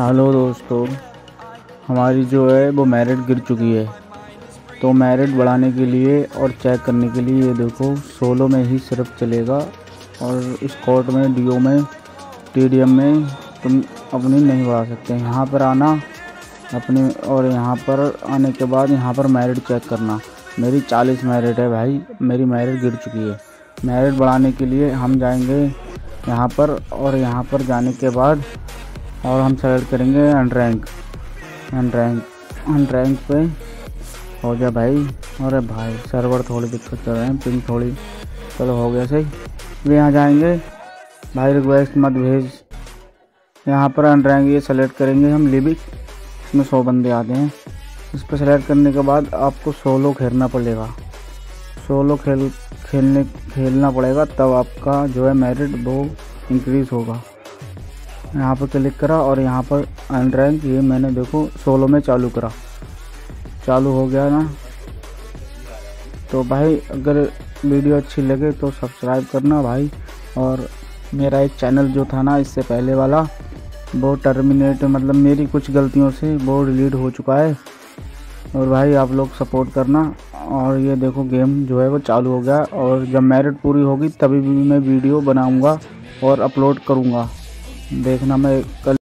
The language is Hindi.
हेलो दोस्तों, हमारी जो है वो मेरिट गिर चुकी है। तो मेरिट बढ़ाने के लिए और चेक करने के लिए ये देखो सोलो में ही सिर्फ चलेगा और स्कॉट में, डीओ में, टीडीएम में तुम अपनी नहीं बढ़ा सकते। यहाँ पर आना अपने और यहाँ पर आने के बाद यहाँ पर मेरिट चेक करना। मेरी 40 मेरिट है भाई, मेरी मेरिट गिर चुकी है। मेरिट बढ़ाने के लिए हम जाएंगे यहाँ पर और यहाँ पर जाने के बाद और हम सेलेक्ट करेंगे अनरैंक पे हो जा भाई। अरे भाई सर्वर थोड़ी दिक्कत कर रहे हैं, पिंग थोड़ी, चलो हो गया सही। वे यहाँ जाएंगे भाई, रिक्वेस्ट मत भेज। यहाँ पर अनरैंक ये सेलेक्ट करेंगे हम, लिबिक, इसमें 100 बंदे आते हैं। इस पर सेलेक्ट करने के बाद आपको सोलो खेलना पड़ेगा, सोलो खेलना पड़ेगा, तब आपका जो है मेरिट वो इंक्रीज़ होगा। यहाँ पर क्लिक करा और यहाँ पर अनरैंक ये मैंने देखो सोलो में चालू करा, चालू हो गया ना। तो भाई अगर वीडियो अच्छी लगे तो सब्सक्राइब करना भाई। और मेरा एक चैनल जो था ना इससे पहले वाला, वो टर्मिनेट, मतलब मेरी कुछ गलतियों से वो डिलीट हो चुका है। और भाई आप लोग सपोर्ट करना। और ये देखो गेम जो है वो चालू हो गया और जब मेरिट पूरी होगी तभी भी मैं वीडियो बनाऊँगा और अपलोड करूँगा। देखना मैं कल